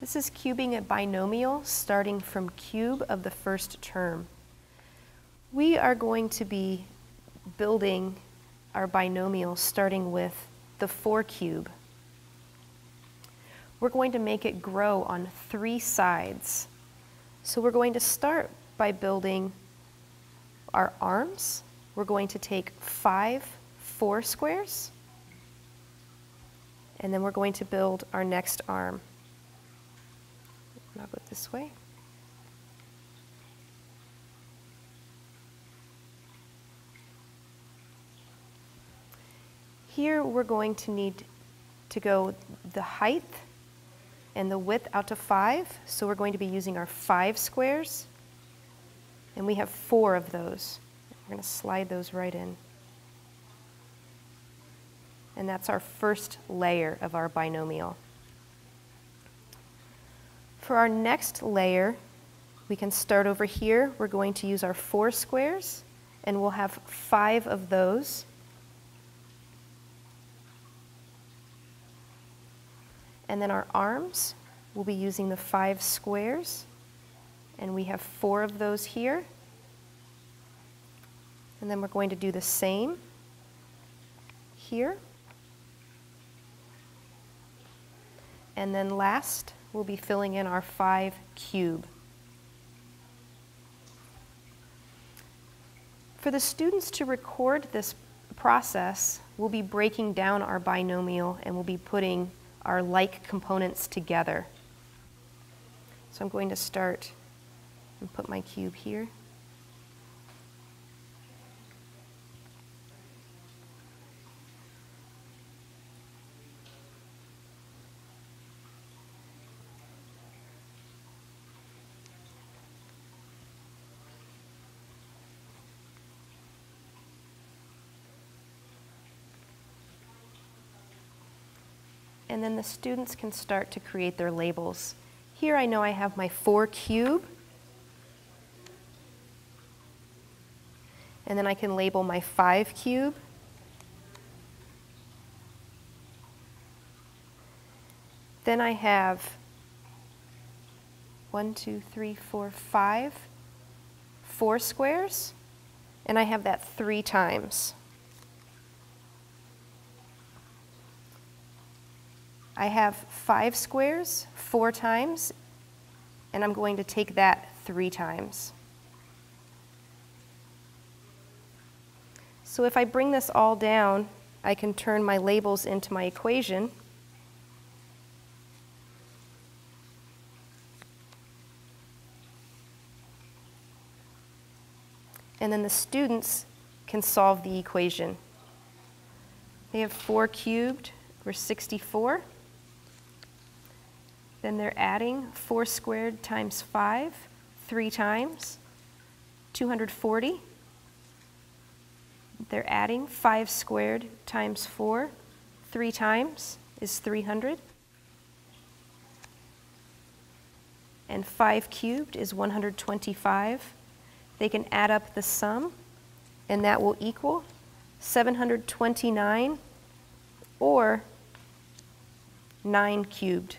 This is cubing a binomial starting from cube of the first term. We are going to be building our binomial starting with the 4 cube. We're going to make it grow on 3 sides. So we're going to start by building our arms. We're going to take 5 4 squares, and then we're going to build our next arm. I'll go this way. Here we're going to need to go the height and the width out to 5, so we're going to be using our 5 squares, and we have 4 of those. We're going to slide those right in. And that's our first layer of our binomial. For our next layer, we can start over here. We're going to use our 4 squares, and we'll have 5 of those. And then our arms, we'll be using the 5 squares, and we have 4 of those here. And then we're going to do the same here. And then last, we'll be filling in our 5 cube. For the students to record this process, we'll be breaking down our binomial and we'll be putting our like components together. So I'm going to start and put my cube here. And then the students can start to create their labels. Here I know I have my 4 cube, and then I can label my 5 cube, then I have 4 squares, and I have that 3 times. I have 5 squares 4 times, and I'm going to take that 3 times. So if I bring this all down, I can turn my labels into my equation. And then the students can solve the equation. They have 4 cubed over 64. Then they're adding 4 squared times 5, 3 times, 240. They're adding 5 squared times 4, 3 times is 300. And 5 cubed is 125. They can add up the sum, and that will equal 729 or 9 cubed.